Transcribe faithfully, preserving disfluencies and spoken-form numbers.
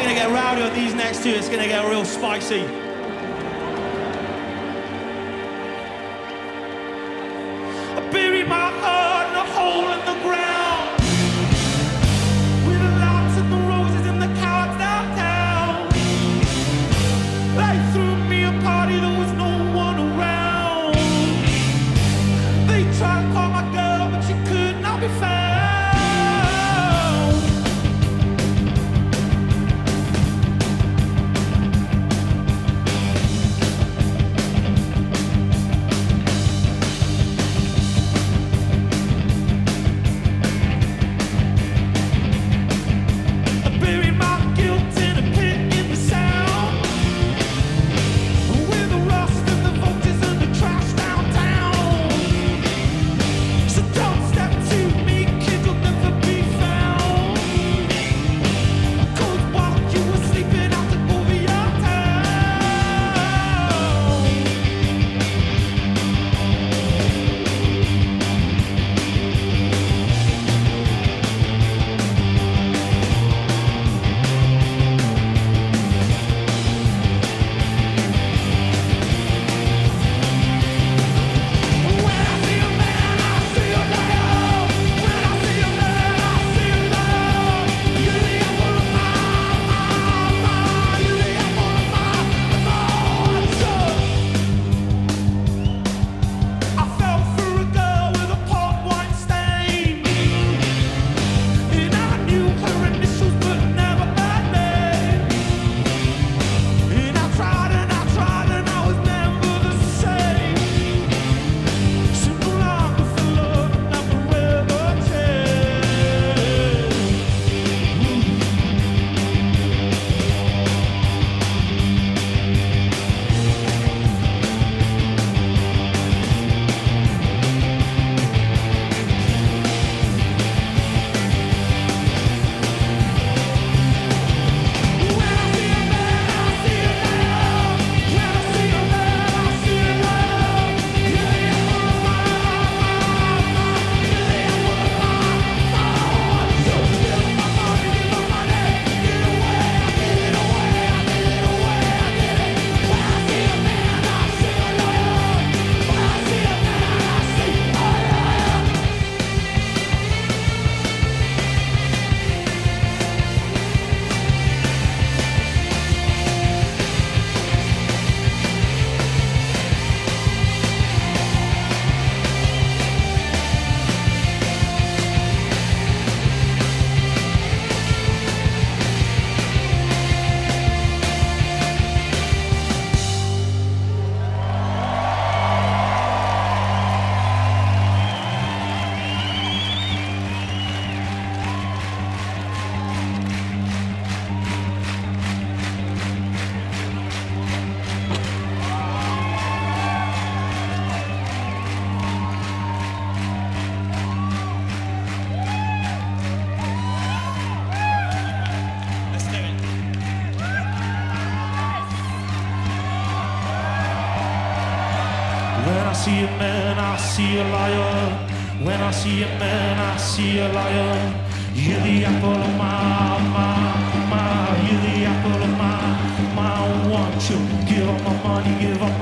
We're going to get rowdy on these next two. It's going to get real spicy. I buried my heart in a hole in the ground. When I see a man, I see a lion. When I see a man, I see a lion. You're the apple of my, my, my. You're the apple of my, my. I want you. Give up my money, give up.